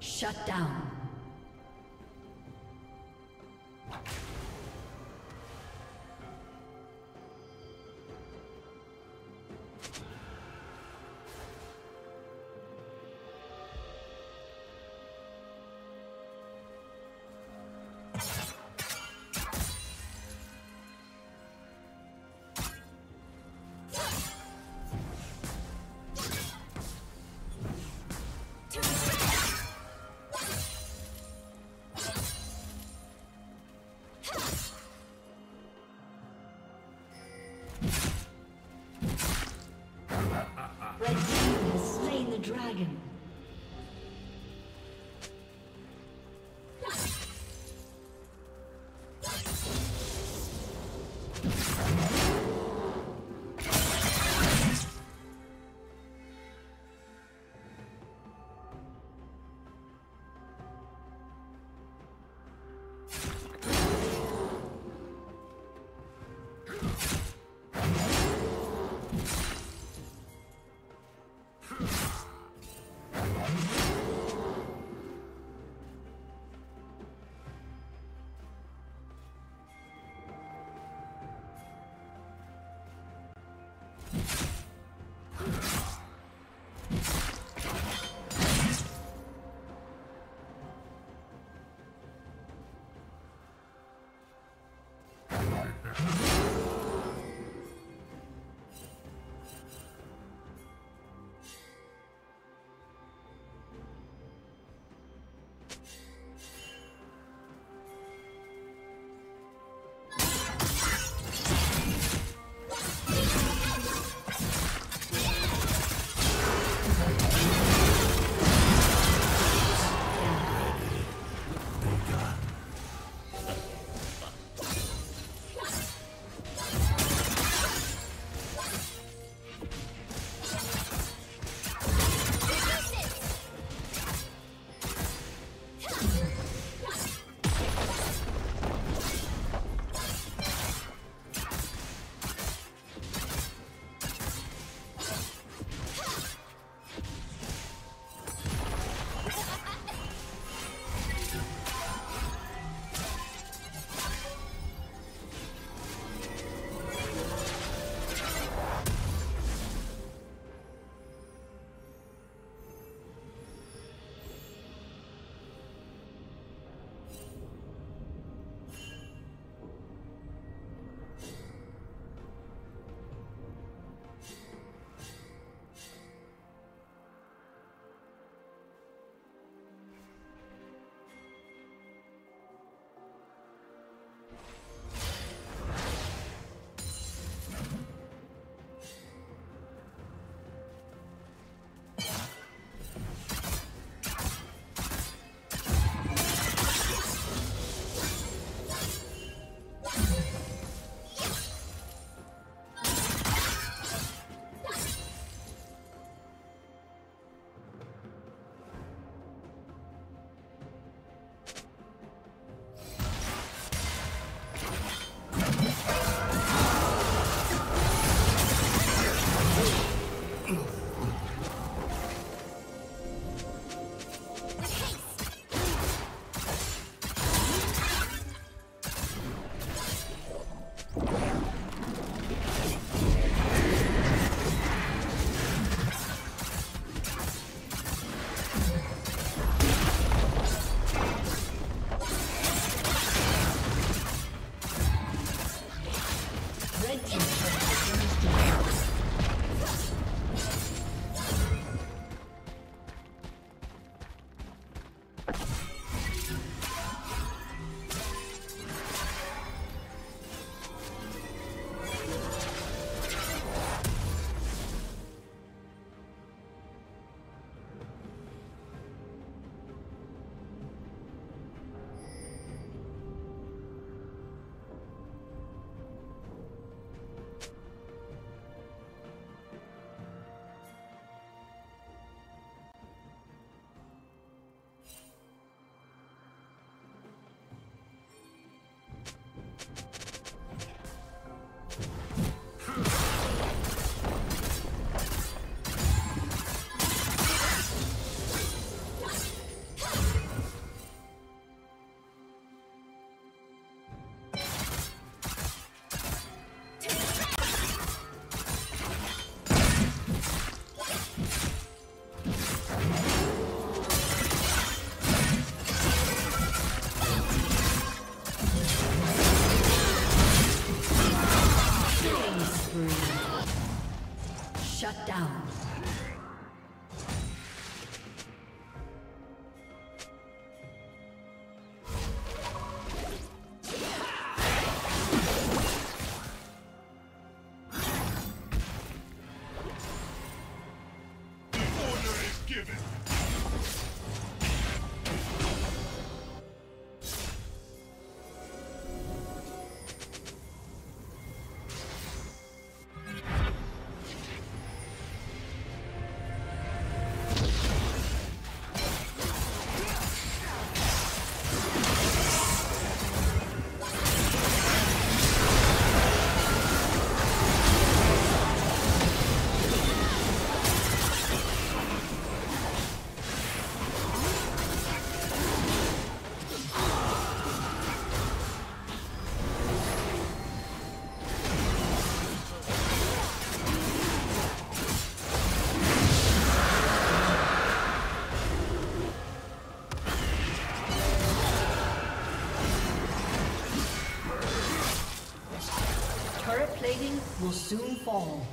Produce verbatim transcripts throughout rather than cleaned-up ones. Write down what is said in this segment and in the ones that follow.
Shut down. Will soon fall.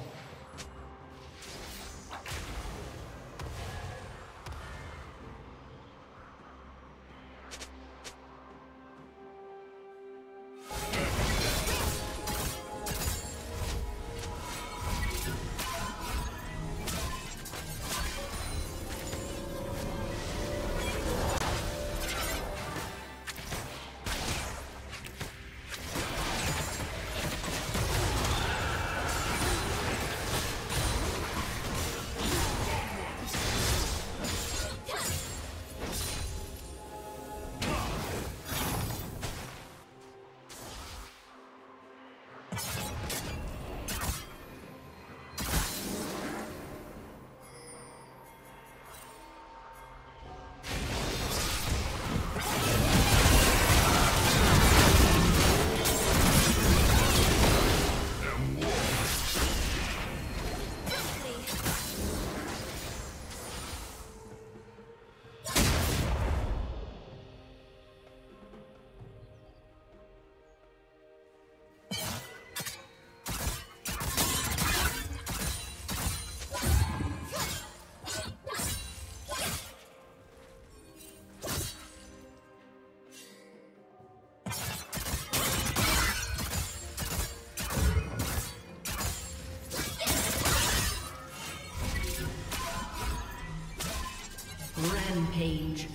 Rampage.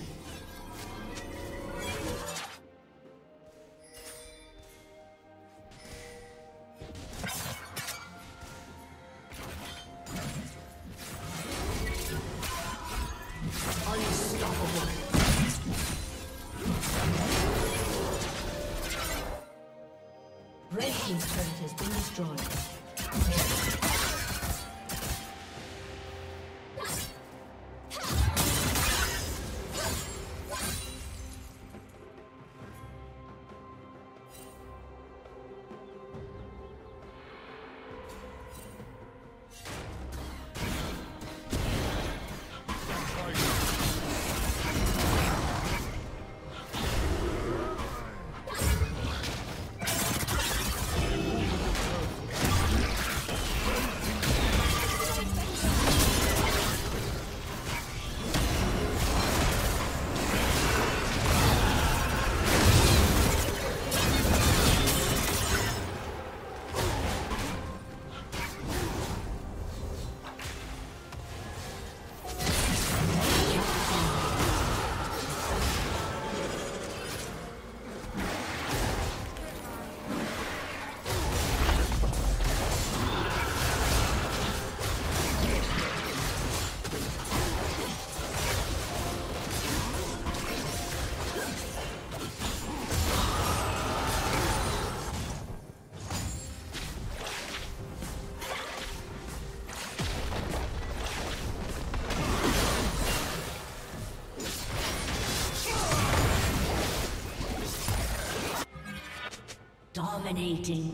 Dominating.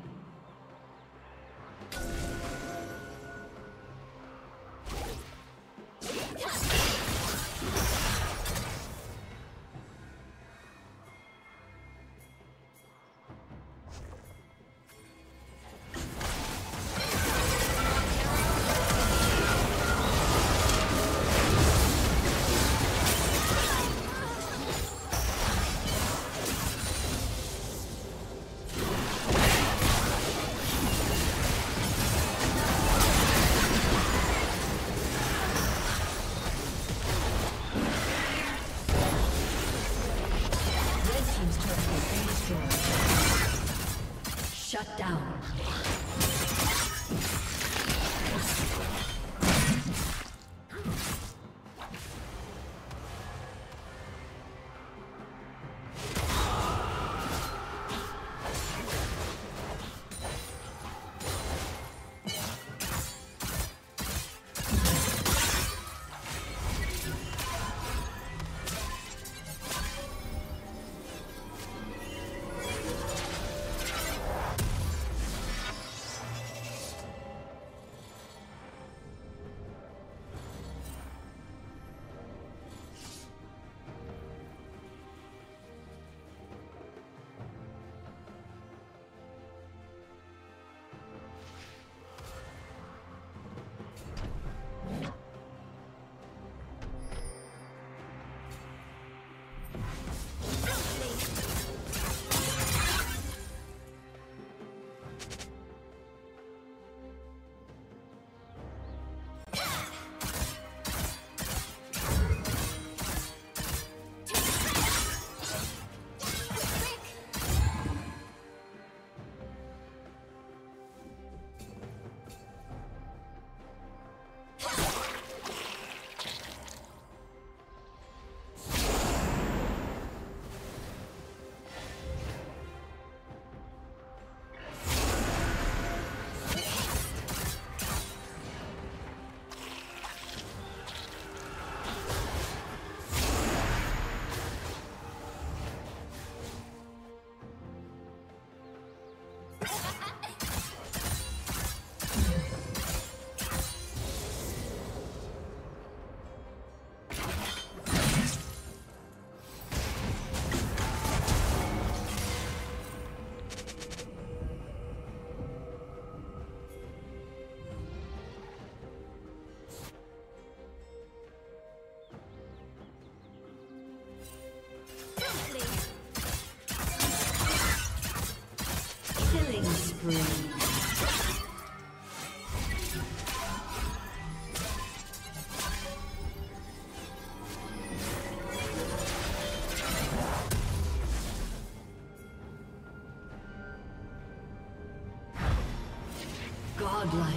Shut down. Godlike.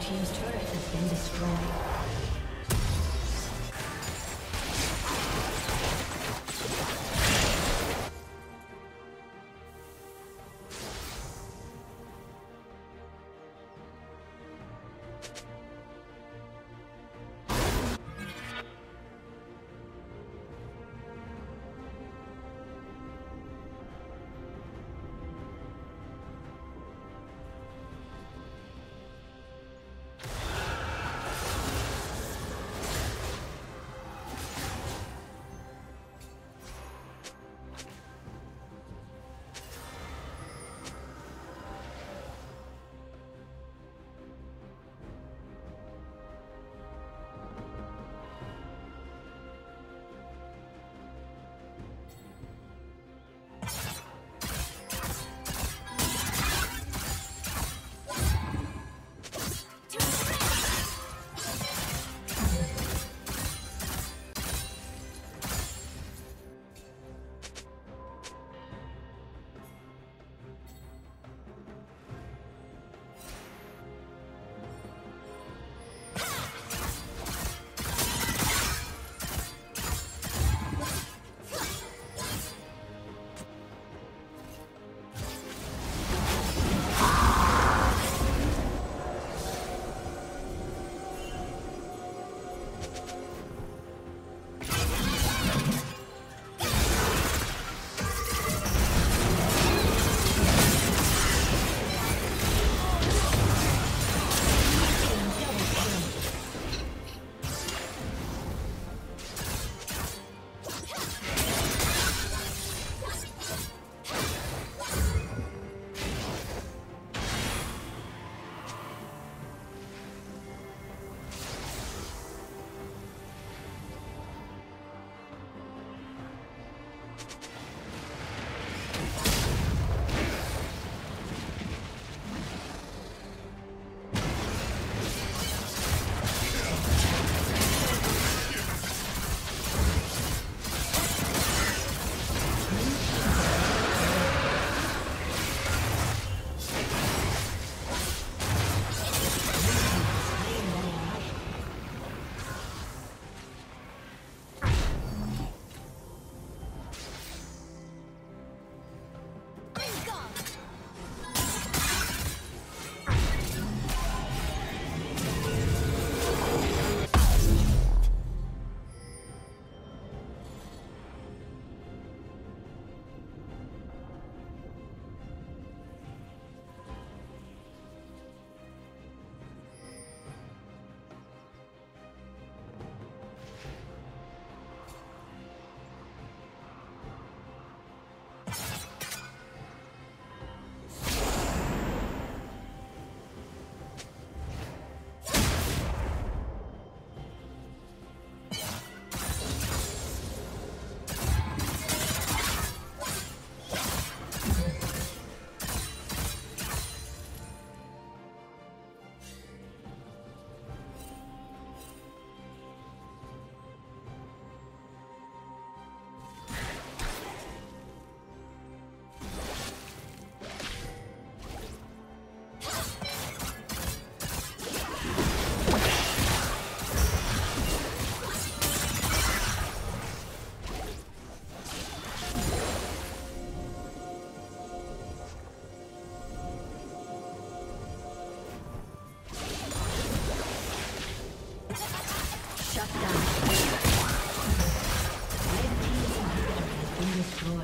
Team's turret has been destroyed. Destroyed.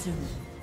Soon.